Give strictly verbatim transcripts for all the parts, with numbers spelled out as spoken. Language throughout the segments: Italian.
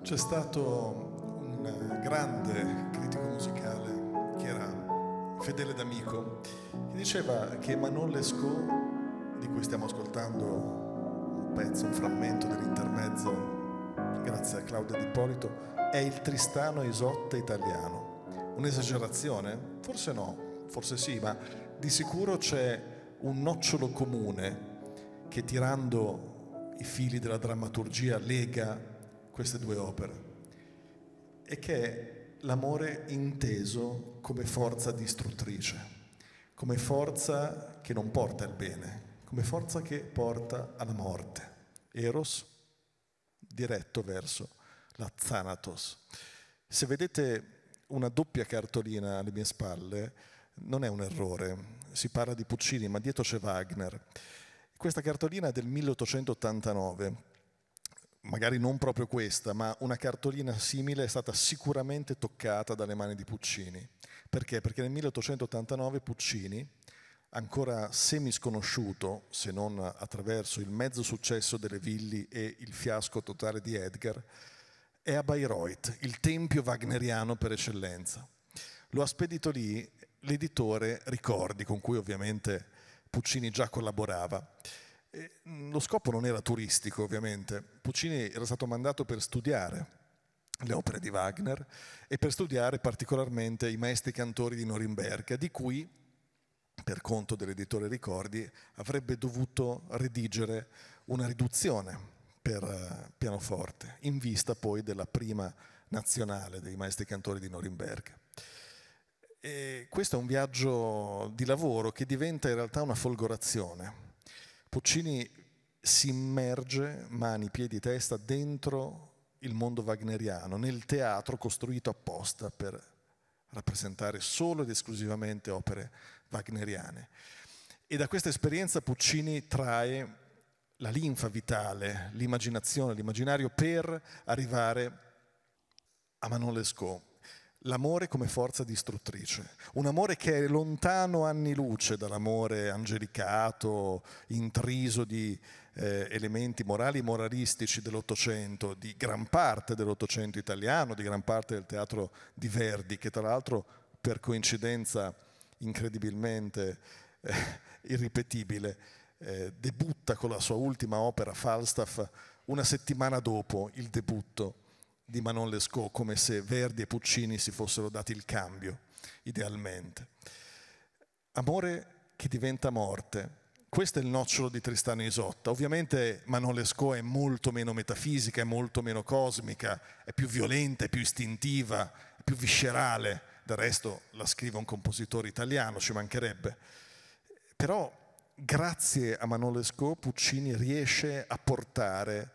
C'è stato un grande critico musicale che era fedele d'amico, che diceva che Manon Lescaut, di cui stiamo ascoltando un pezzo, un frammento dell'intermezzo, grazie a Claudia D'Ippolito, è il Tristano Isotta italiano. Un'esagerazione? Forse no, forse sì, ma di sicuro c'è un nocciolo comune che, tirando i fili della drammaturgia, lega queste due opere, e che è l'amore inteso come forza distruttrice, come forza che non porta al bene, come forza che porta alla morte. Eros diretto verso la Thanatos. Se vedete una doppia cartolina alle mie spalle, non è un errore, si parla di Puccini, ma dietro c'è Wagner. Questa cartolina è del milleottocentottantanove, magari non proprio questa, ma una cartolina simile è stata sicuramente toccata dalle mani di Puccini. Perché? Perché nel milleottocentottantanove Puccini, ancora semisconosciuto, se non attraverso il mezzo successo delle Villi e il fiasco totale di Edgar, è a Bayreuth, il tempio wagneriano per eccellenza. Lo ha spedito lì l'editore Ricordi, con cui ovviamente Puccini già collaborava. E lo scopo non era turistico, ovviamente. Puccini era stato mandato per studiare le opere di Wagner e per studiare particolarmente i maestri cantori di Norimberga, di cui, per conto dell'editore Ricordi, avrebbe dovuto redigere una riduzione per pianoforte, in vista poi della prima nazionale dei maestri cantori di Norimberga. E questo è un viaggio di lavoro che diventa in realtà una folgorazione. Puccini si immerge, mani, piedi, testa, dentro il mondo wagneriano, nel teatro costruito apposta per rappresentare solo ed esclusivamente opere wagneriane. E da questa esperienza Puccini trae la linfa vitale, l'immaginazione, l'immaginario, per arrivare a Manon Lescaut. L'amore come forza distruttrice, un amore che è lontano anni luce dall'amore angelicato, intriso di eh, elementi morali e moralistici dell'Ottocento, di gran parte dell'Ottocento italiano, di gran parte del teatro di Verdi, che tra l'altro, per coincidenza incredibilmente eh, irripetibile, eh, debutta con la sua ultima opera, Falstaff, una settimana dopo il debutto di Manon Lescaut, come se Verdi e Puccini si fossero dati il cambio, idealmente. Amore che diventa morte. Questo è il nocciolo di Tristano Isotta. Ovviamente Manon Lescaut è molto meno metafisica, è molto meno cosmica, è più violenta, è più istintiva, è più viscerale. Del resto la scrive un compositore italiano, ci mancherebbe. Però grazie a Manon Lescaut Puccini riesce a portare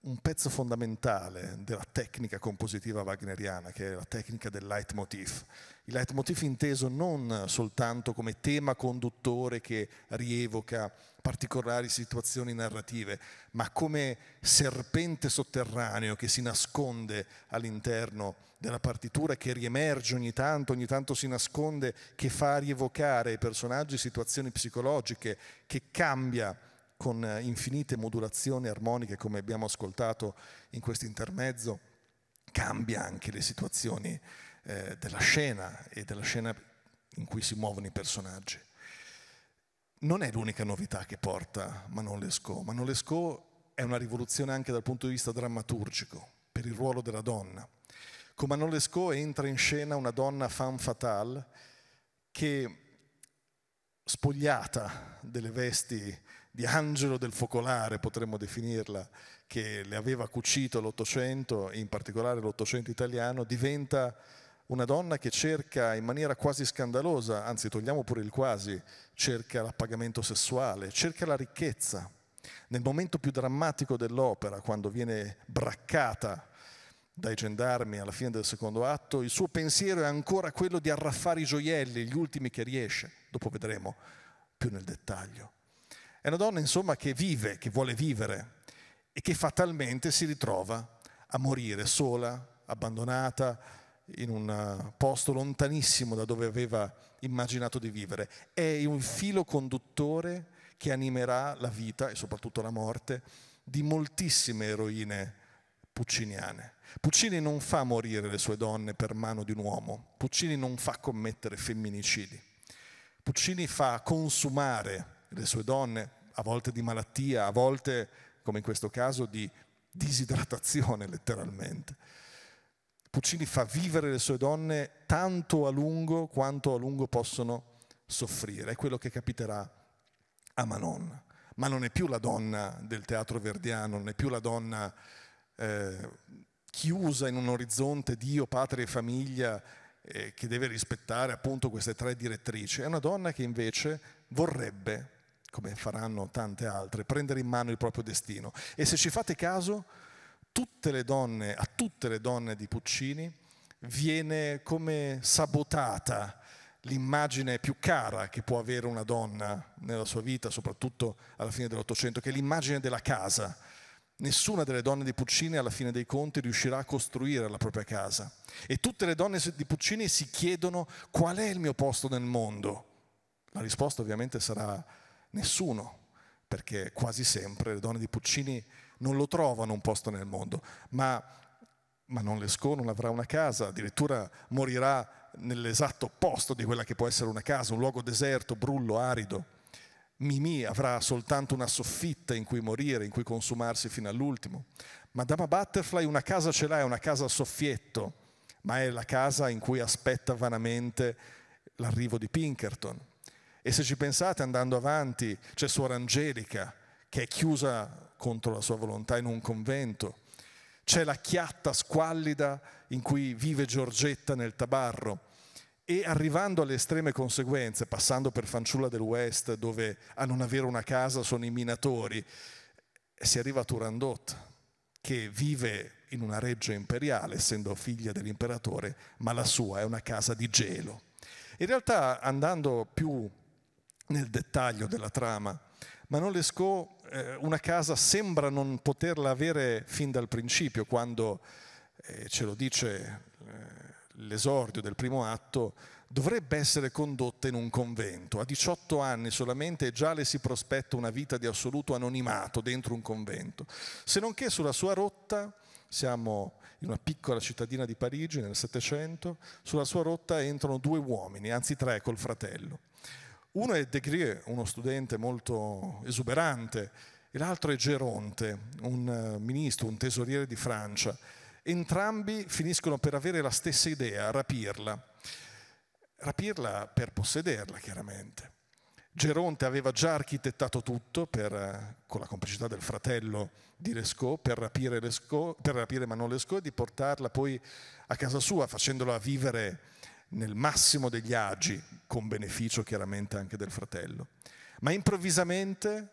un pezzo fondamentale della tecnica compositiva wagneriana, che è la tecnica del leitmotiv. Il leitmotiv inteso non soltanto come tema conduttore che rievoca particolari situazioni narrative, ma come serpente sotterraneo che si nasconde all'interno della partitura, che riemerge ogni tanto, ogni tanto si nasconde, che fa rievocare ai personaggi situazioni psicologiche, che cambia con infinite modulazioni armoniche, come abbiamo ascoltato in questo intermezzo, cambia anche le situazioni eh, della scena e della scena in cui si muovono i personaggi. Non è l'unica novità che porta Manon Lescaut. Manon Lescaut è una rivoluzione anche dal punto di vista drammaturgico, per il ruolo della donna. Con Manon Lescaut entra in scena una donna femme fatale che, spogliata delle vesti di angelo del focolare, potremmo definirla, che le aveva cucito l'Ottocento, in particolare l'Ottocento italiano, diventa una donna che cerca in maniera quasi scandalosa, anzi togliamo pure il quasi, cerca l'appagamento sessuale, cerca la ricchezza. Nel momento più drammatico dell'opera, quando viene braccata dai gendarmi alla fine del secondo atto, il suo pensiero è ancora quello di arraffare i gioielli, gli ultimi che riesce, dopo vedremo più nel dettaglio. È una donna, insomma, che vive, che vuole vivere e che fatalmente si ritrova a morire sola, abbandonata, in un posto lontanissimo da dove aveva immaginato di vivere. È un filo conduttore che animerà la vita e soprattutto la morte di moltissime eroine pucciniane. Puccini non fa morire le sue donne per mano di un uomo, Puccini non fa commettere femminicidi, Puccini fa consumare le sue donne, a volte di malattia, a volte, come in questo caso, di disidratazione letteralmente. Puccini fa vivere le sue donne tanto a lungo quanto a lungo possono soffrire, è quello che capiterà a Manon. Ma non è più la donna del teatro verdiano, non è più la donna eh, chiusa in un orizzonte Dio, patria e famiglia, eh, che deve rispettare appunto queste tre direttrici. È una donna che invece vorrebbe, come faranno tante altre, prendere in mano il proprio destino. E se ci fate caso, tutte le donne, a tutte le donne di Puccini viene come sabotata l'immagine più cara che può avere una donna nella sua vita, soprattutto alla fine dell'Ottocento, che è l'immagine della casa. Nessuna delle donne di Puccini, alla fine dei conti, riuscirà a costruire la propria casa. E tutte le donne di Puccini si chiedono: qual è il mio posto nel mondo? La risposta ovviamente sarà nessuno, perché quasi sempre le donne di Puccini non lo trovano un posto nel mondo. Ma Manon Lescaut non avrà una casa, addirittura morirà nell'esatto opposto di quella che può essere una casa, un luogo deserto, brullo, arido. Mimì avrà soltanto una soffitta in cui morire, in cui consumarsi fino all'ultimo. Madama Butterfly una casa ce l'ha, è una casa a soffietto, ma è la casa in cui aspetta vanamente l'arrivo di Pinkerton. E se ci pensate, andando avanti, c'è Suor Angelica, che è chiusa contro la sua volontà in un convento. C'è la chiatta squallida in cui vive Giorgetta nel tabarro. E arrivando alle estreme conseguenze, passando per Fanciulla del West, dove a non avere una casa sono i minatori, si arriva a Turandot, che vive in una reggia imperiale, essendo figlia dell'imperatore, ma la sua è una casa di gelo. In realtà, andando più nel dettaglio della trama, Manon Lescaut una casa sembra non poterla avere fin dal principio, quando, eh, ce lo dice eh, l'esordio del primo atto, dovrebbe essere condotta in un convento. A diciotto anni solamente già le si prospetta una vita di assoluto anonimato dentro un convento. Se non che sulla sua rotta, siamo in una piccola cittadina di Parigi nel Settecento, sulla sua rotta entrano due uomini, anzi tre col fratello. Uno è Desgrieux, uno studente molto esuberante, e l'altro è Geronte, un ministro, un tesoriere di Francia. Entrambi finiscono per avere la stessa idea, rapirla. Rapirla per possederla, chiaramente. Geronte aveva già architettato tutto, per, con la complicità del fratello di Lescaut, per rapire, Lescaut, per rapire Manon Lescaut e di portarla poi a casa sua, facendola vivere nel massimo degli agi, con beneficio chiaramente anche del fratello. Ma improvvisamente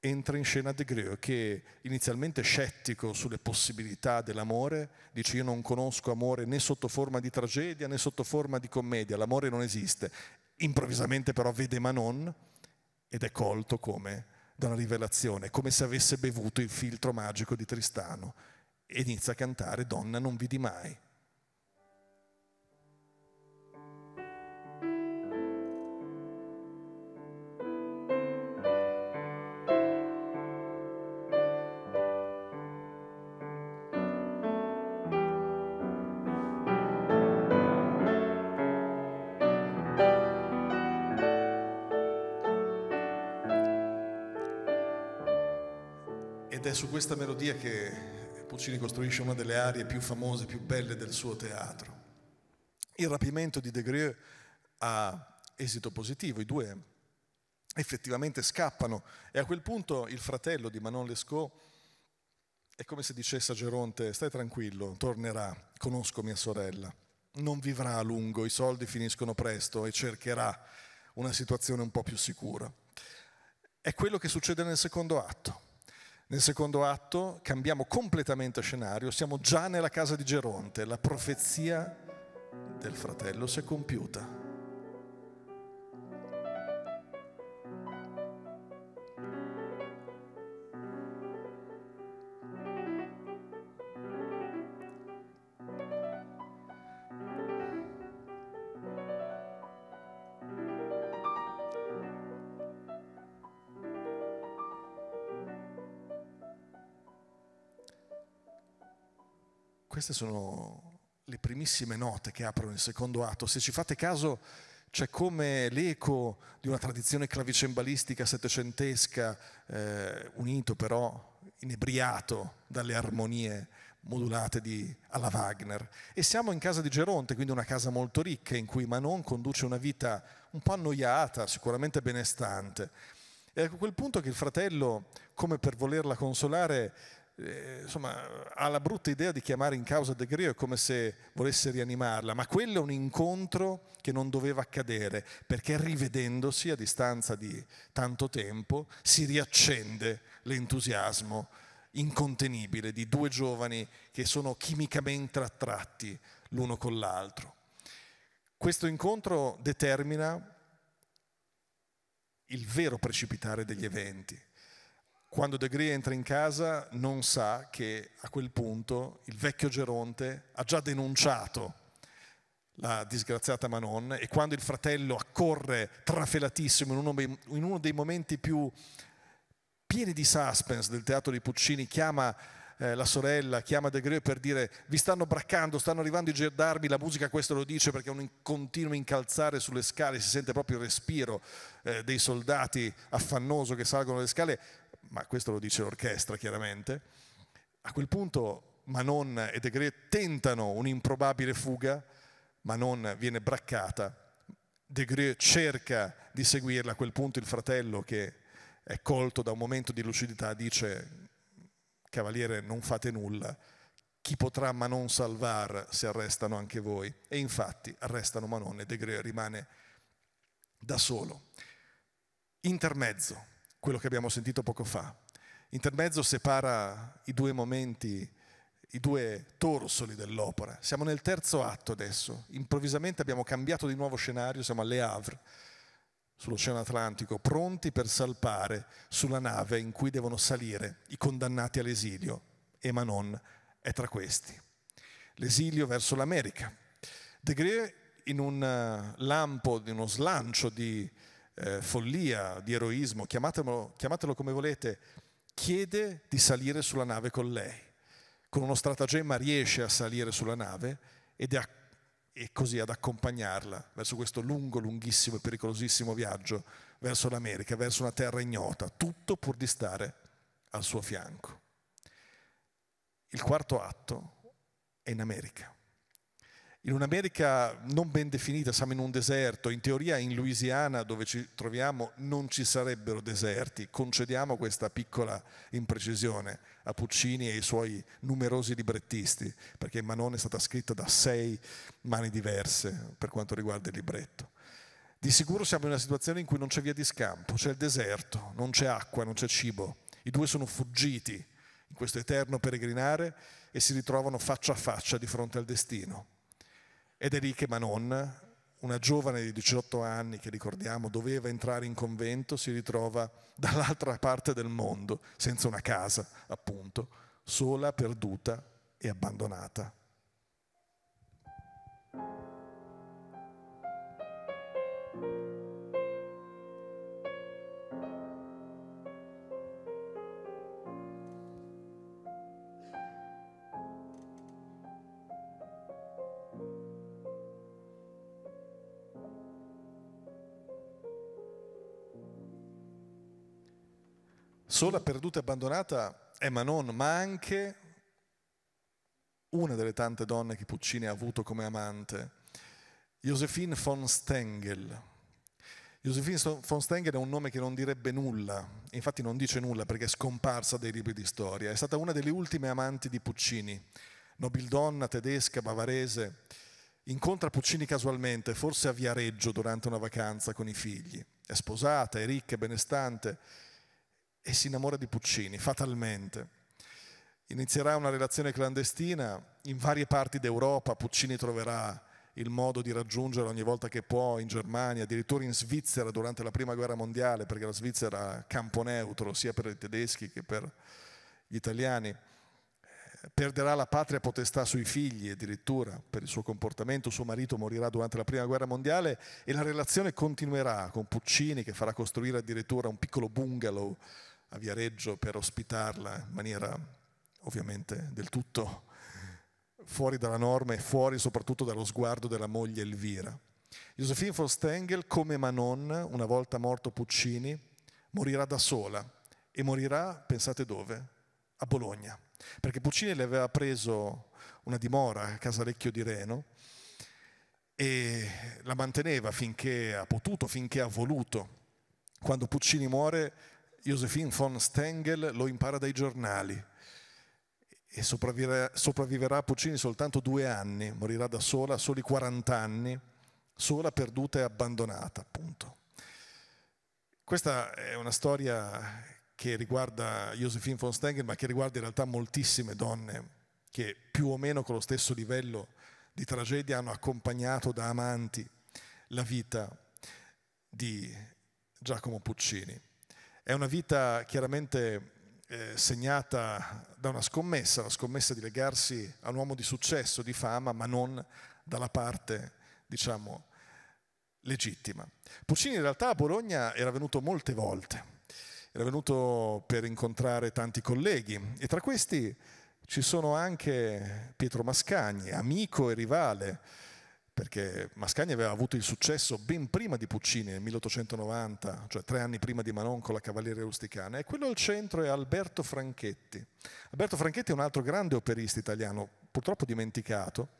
entra in scena Desgrieux, che inizialmente scettico sulle possibilità dell'amore, dice: io non conosco amore né sotto forma di tragedia né sotto forma di commedia, l'amore non esiste. Improvvisamente però vede Manon ed è colto come da una rivelazione, come se avesse bevuto il filtro magico di Tristano, e inizia a cantare Donna non vidi mai. È su questa melodia che Puccini costruisce una delle arie più famose, più belle del suo teatro. Il rapimento di Desgrieux ha esito positivo, i due effettivamente scappano, e a quel punto il fratello di Manon Lescaut è come se dicesse a Geronte: stai tranquillo, tornerà, conosco mia sorella, non vivrà a lungo, i soldi finiscono presto e cercherà una situazione un po' più sicura. È quello che succede nel secondo atto. Nel secondo atto cambiamo completamente scenario, siamo già nella casa di Geronte, la profezia del fratello si è compiuta. Queste sono le primissime note che aprono il secondo atto. Se ci fate caso, c'è come l'eco di una tradizione clavicembalistica settecentesca, eh, unito però, inebriato dalle armonie modulate di alla Wagner. E siamo in casa di Geronte, quindi una casa molto ricca, in cui Manon conduce una vita un po' annoiata, sicuramente benestante. E a quel punto che il fratello, come per volerla consolare, eh, insomma, ha la brutta idea di chiamare in causa De Grieux, come se volesse rianimarla, ma quello è un incontro che non doveva accadere, perché rivedendosi a distanza di tanto tempo si riaccende l'entusiasmo incontenibile di due giovani che sono chimicamente attratti l'uno con l'altro. Questo incontro determina il vero precipitare degli eventi. Quando De Grieux entra in casa non sa che a quel punto il vecchio Geronte ha già denunciato la disgraziata Manon, e quando il fratello accorre trafelatissimo in uno, in uno dei momenti più pieni di suspense del teatro di Puccini, chiama eh, la sorella, chiama De Grieux per dire: vi stanno braccando, stanno arrivando i gendarmi, la musica questo lo dice perché è un continuo incalzare sulle scale, si sente proprio il respiro eh, dei soldati affannoso che salgono le scale, ma questo lo dice l'orchestra chiaramente. A quel punto Manon e De Grieux tentano un'improbabile fuga, Manon viene braccata, De Grieux cerca di seguirla, a quel punto il fratello, che è colto da un momento di lucidità, dice: cavaliere, non fate nulla, chi potrà Manon salvar se arrestano anche voi? E infatti arrestano Manon e De Grieux rimane da solo. Intermezzo, quello che abbiamo sentito poco fa. Intermezzo separa i due momenti, i due torsoli dell'opera. Siamo nel terzo atto adesso, improvvisamente abbiamo cambiato di nuovo scenario, siamo a Le Havre, sull'Oceano Atlantico, pronti per salpare sulla nave in cui devono salire i condannati all'esilio, e Manon è tra questi. L'esilio verso l'America. De Grieux, in un lampo, in uno slancio di eh, follia, di eroismo, chiamatelo, chiamatelo come volete, chiede di salire sulla nave con lei. Con uno stratagemma riesce a salire sulla nave ed è e così ad accompagnarla verso questo lungo, lunghissimo e pericolosissimo viaggio verso l'America, verso una terra ignota, tutto pur di stare al suo fianco. Il quarto atto è in America. In un'America non ben definita, siamo in un deserto, in teoria in Louisiana, dove ci troviamo, non ci sarebbero deserti, concediamo questa piccola imprecisione a Puccini e ai suoi numerosi librettisti, perché Manon è stata scritta da sei mani diverse per quanto riguarda il libretto. Di sicuro siamo in una situazione in cui non c'è via di scampo, c'è il deserto, non c'è acqua, non c'è cibo, i due sono fuggiti in questo eterno peregrinare e si ritrovano faccia a faccia di fronte al destino. Ed è lì che Manon, una giovane di diciotto anni che, ricordiamo, doveva entrare in convento, si ritrova dall'altra parte del mondo, senza una casa, appunto, sola, perduta e abbandonata. Sola, perduta e abbandonata è Manon, ma anche una delle tante donne che Puccini ha avuto come amante, Josephine von Stengel. Josephine von Stengel è un nome che non direbbe nulla, infatti non dice nulla perché è scomparsa dai libri di storia. È stata una delle ultime amanti di Puccini, nobildonna tedesca, bavarese. Incontra Puccini casualmente, forse a Viareggio durante una vacanza con i figli. È sposata, è ricca, è benestante, e si innamora di Puccini, fatalmente. Inizierà una relazione clandestina in varie parti d'Europa, Puccini troverà il modo di raggiungerla ogni volta che può, in Germania, addirittura in Svizzera durante la Prima Guerra Mondiale, perché la Svizzera era campo neutro sia per i tedeschi che per gli italiani. Perderà la patria potestà sui figli, addirittura, per il suo comportamento. Suo marito morirà durante la Prima Guerra Mondiale e la relazione continuerà con Puccini, che farà costruire addirittura un piccolo bungalow a Viareggio per ospitarla in maniera ovviamente del tutto fuori dalla norma e fuori soprattutto dallo sguardo della moglie Elvira. Josephine von Stengel, come Manon, una volta morto Puccini, morirà da sola e morirà, pensate dove? A Bologna, perché Puccini le aveva preso una dimora a Casalecchio di Reno e la manteneva finché ha potuto, finché ha voluto. Quando Puccini muore, Josephine von Stengel lo impara dai giornali e sopravviverà, sopravviverà a Puccini soltanto due anni, morirà da sola a soli quaranta anni, sola, perduta e abbandonata, appunto. Questa è una storia che riguarda Josephine von Stengel, ma che riguarda in realtà moltissime donne che più o meno con lo stesso livello di tragedia hanno accompagnato da amanti la vita di Giacomo Puccini. È una vita chiaramente eh, segnata da una scommessa, la scommessa di legarsi a un uomo di successo, di fama, ma non dalla parte, diciamo, legittima. Puccini in realtà a Bologna era venuto molte volte, era venuto per incontrare tanti colleghi e tra questi ci sono anche Pietro Mascagni, amico e rivale, perché Mascagni aveva avuto il successo ben prima di Puccini, nel milleottocentonovanta, cioè tre anni prima di Manon con la Cavalleria Rusticana, e quello al centro è Alberto Franchetti. Alberto Franchetti è un altro grande operista italiano, purtroppo dimenticato,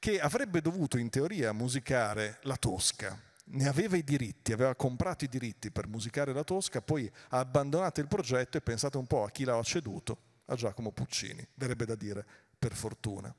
che avrebbe dovuto in teoria musicare la Tosca. Ne aveva i diritti, aveva comprato i diritti per musicare la Tosca, poi ha abbandonato il progetto e pensate un po' a chi l'ha ceduto, a Giacomo Puccini, verrebbe da dire per fortuna.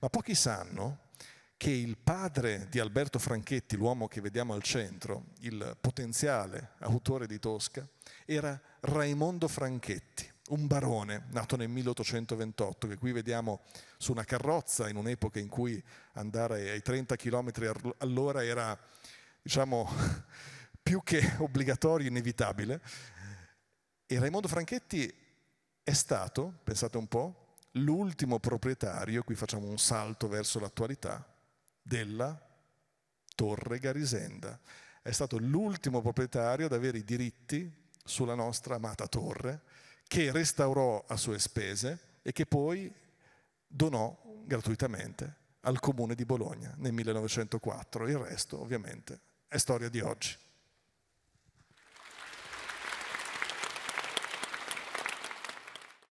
Ma pochi sanno che il padre di Alberto Franchetti, l'uomo che vediamo al centro, il potenziale autore di Tosca, era Raimondo Franchetti, un barone nato nel milleottocentoventotto, che qui vediamo su una carrozza in un'epoca in cui andare ai trenta chilometri all'ora era, diciamo, più che obbligatorio, inevitabile. E Raimondo Franchetti è stato, pensate un po', l'ultimo proprietario, qui facciamo un salto verso l'attualità, della Torre Garisenda. È stato l'ultimo proprietario ad avere i diritti sulla nostra amata torre, che restaurò a sue spese e che poi donò gratuitamente al Comune di Bologna nel millenovecentoquattro. Il resto, ovviamente, è storia di oggi.